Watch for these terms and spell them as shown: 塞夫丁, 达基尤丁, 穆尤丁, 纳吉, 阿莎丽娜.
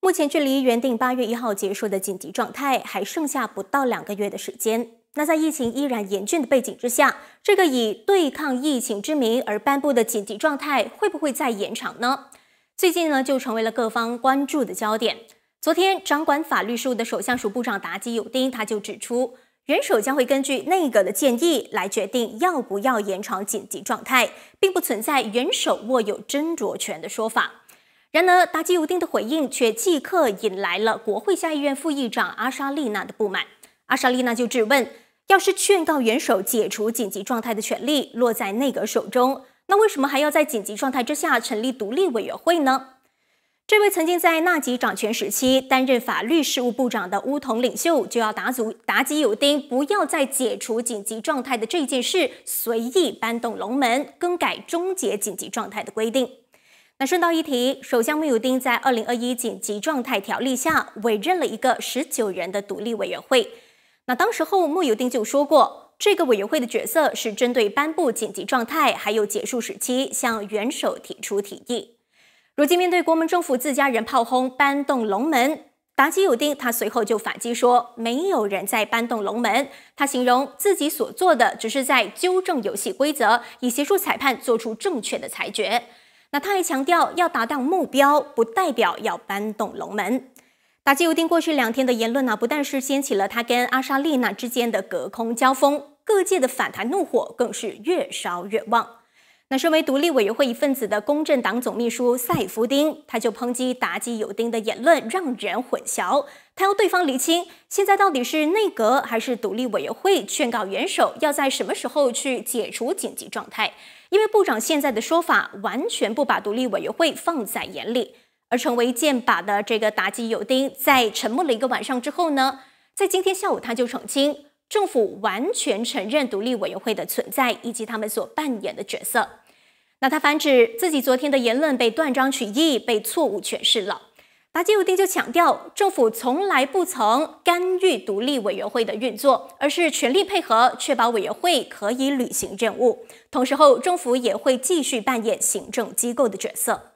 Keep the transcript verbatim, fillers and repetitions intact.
目前距离原定八月一号结束的紧急状态还剩下不到两个月的时间。那在疫情依然严峻的背景之下，这个以对抗疫情之名而颁布的紧急状态会不会再延长呢？最近呢，就成为了各方关注的焦点。昨天，掌管法律事务的首相署部长达基友丁他就指出，元首将会根据内阁的建议来决定要不要延长紧急状态，并不存在元首握有斟酌权的说法。 然而，达基尤丁的回应却即刻引来了国会下议院副议长阿莎丽娜的不满。阿莎丽娜就质问：要是劝告元首解除紧急状态的权利落在内阁手中，那为什么还要在紧急状态之下成立独立委员会呢？这位曾经在纳吉掌权时期担任法律事务部长的巫统领袖就要达族达基尤丁不要再解除紧急状态的这件事随意搬动龙门，更改终结紧急状态的规定。 那顺道一提，首相穆尤丁在二零二一紧急状态条例下委任了一个十九人的独立委员会。那当时候穆尤丁就说过，这个委员会的角色是针对颁布紧急状态还有结束时期向元首提出提议。如今面对国民政府自家人炮轰搬动龙门，达基尤丁他随后就反击说，没有人在搬动龙门。他形容自己所做的只是在纠正游戏规则，以协助裁判做出正确的裁决。 那他还强调，要达到目标，不代表要搬动龙门。达基尤丁过去两天的言论呢、啊，不但是掀起了他跟阿莎丽娜之间的隔空交锋，各界的反弹怒火更是越烧越旺。那身为独立委员会一份子的公正党总秘书塞夫丁，他就抨击达基尤丁的言论让人混淆，他要对方厘清现在到底是内阁还是独立委员会劝告元首要在什么时候去解除紧急状态。 因为部长现在的说法完全不把独立委员会放在眼里，而成为箭靶的这个达基尤丁，在沉默了一个晚上之后呢，在今天下午他就澄清，政府完全承认独立委员会的存在以及他们所扮演的角色。那他反指自己昨天的言论被断章取义，被错误诠释了。达基尤丁就强调，政府从来不曾干预独立委员会的运作，而是全力配合，确保委员会可以履行任务。 同时后，政府也会继续扮演行政机构的角色。